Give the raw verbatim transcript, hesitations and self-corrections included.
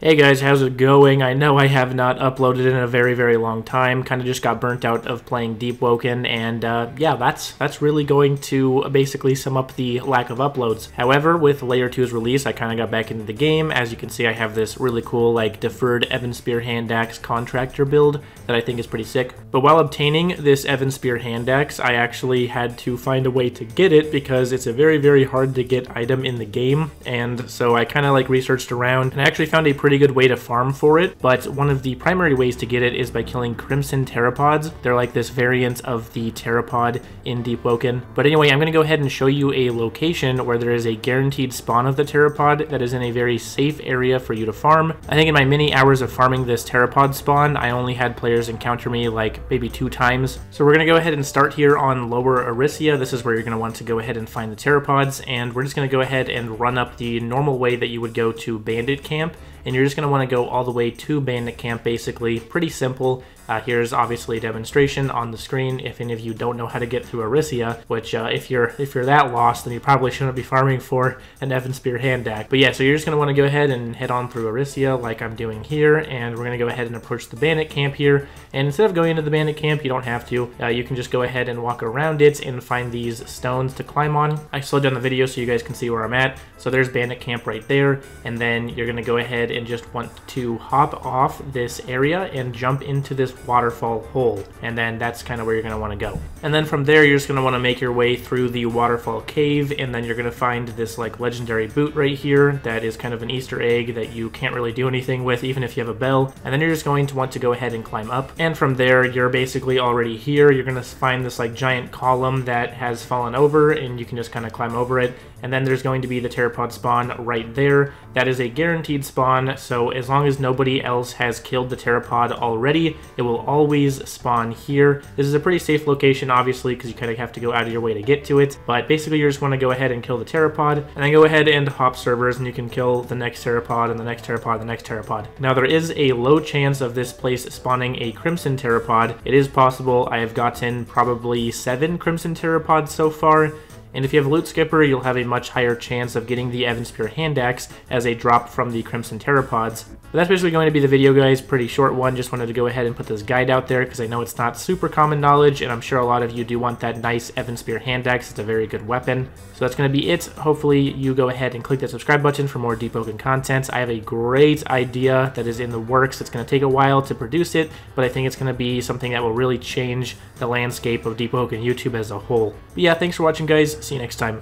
Hey guys, how's it going? I know I have not uploaded in a very, very long time. Kind of just got burnt out of playing Deep Woken, and uh, yeah, that's that's really going to basically sum up the lack of uploads. However, with Layer two's release, I kind of got back into the game. As you can see, I have this really cool, like, deferred Evan Spear Hand Axe contractor build that I think is pretty sick. But while obtaining this Evan Spear Hand Axe, I actually had to find a way to get it because it's a very, very hard to get item in the game, and so I kind of, like, researched around, and I actually found a pretty pretty good way to farm for it, but one of the primary ways to get it is by killing crimson terrapods. They're like this variant of the terrapod in Deep Woken. But anyway, I'm going to go ahead and show you a location where there is a guaranteed spawn of the terrapod that is in a very safe area for you to farm. I think in my many hours of farming this terrapod spawn, I only had players encounter me like maybe two times. So we're going to go ahead and start here on Lower Erisia. This is where you're going to want to go ahead and find the terrapods, and we're just going to go ahead and run up the normal way that you would go to Bandit Camp, and you're just going to want to go all the way to Bandit Camp, basically. Pretty simple. Uh, here's obviously a demonstration on the screen if any of you don't know how to get through Erisia, which uh, if you're if you're that lost, then you probably shouldn't be farming for an Evan Spear Hand Axe. But yeah, so you're just going to want to go ahead and head on through Erisia like I'm doing here, and we're going to go ahead and approach the Bandit Camp here. And instead of going into the Bandit Camp, you don't have to. Uh, you can just go ahead and walk around it and find these stones to climb on. I slowed down the video so you guys can see where I'm at. So there's Bandit Camp right there, and then you're going to go ahead and and just want to hop off this area and jump into this waterfall hole, and then that's kind of where you're going to want to go. And then from there, you're just going to want to make your way through the waterfall cave, and then you're going to find this like legendary boot right here that is kind of an Easter egg that you can't really do anything with even if you have a bell. And then you're just going to want to go ahead and climb up, and from there you're basically already here. You're going to find this like giant column that has fallen over, and you can just kind of climb over it, and then there's going to be the terrapod spawn right there. That is a guaranteed spawn. So as long as nobody else has killed the terrapod already, it will always spawn here. This is a pretty safe location, obviously, because you kind of have to go out of your way to get to it. But basically, you just want to go ahead and kill the terrapod, and then go ahead and hop servers, and you can kill the next terrapod, and the next terrapod, and the next terrapod. Now, there is a low chance of this place spawning a crimson terrapod. It is possible. I have gotten probably seven crimson terrapods so far. And if you have Loot Skipper, you'll have a much higher chance of getting the Evan Spear Hand Axe as a drop from the Crimson Terrapods. But that's basically going to be the video, guys. Pretty short one. Just wanted to go ahead and put this guide out there because I know it's not super common knowledge, and I'm sure a lot of you do want that nice Evan Spear Hand Axe. It's a very good weapon. So that's going to be it. Hopefully you go ahead and click that subscribe button for more Deep Woken content. I have a great idea that is in the works. It's going to take a while to produce it, but I think it's going to be something that will really change the landscape of Deep Woken YouTube as a whole. But yeah, thanks for watching, guys. See you next time.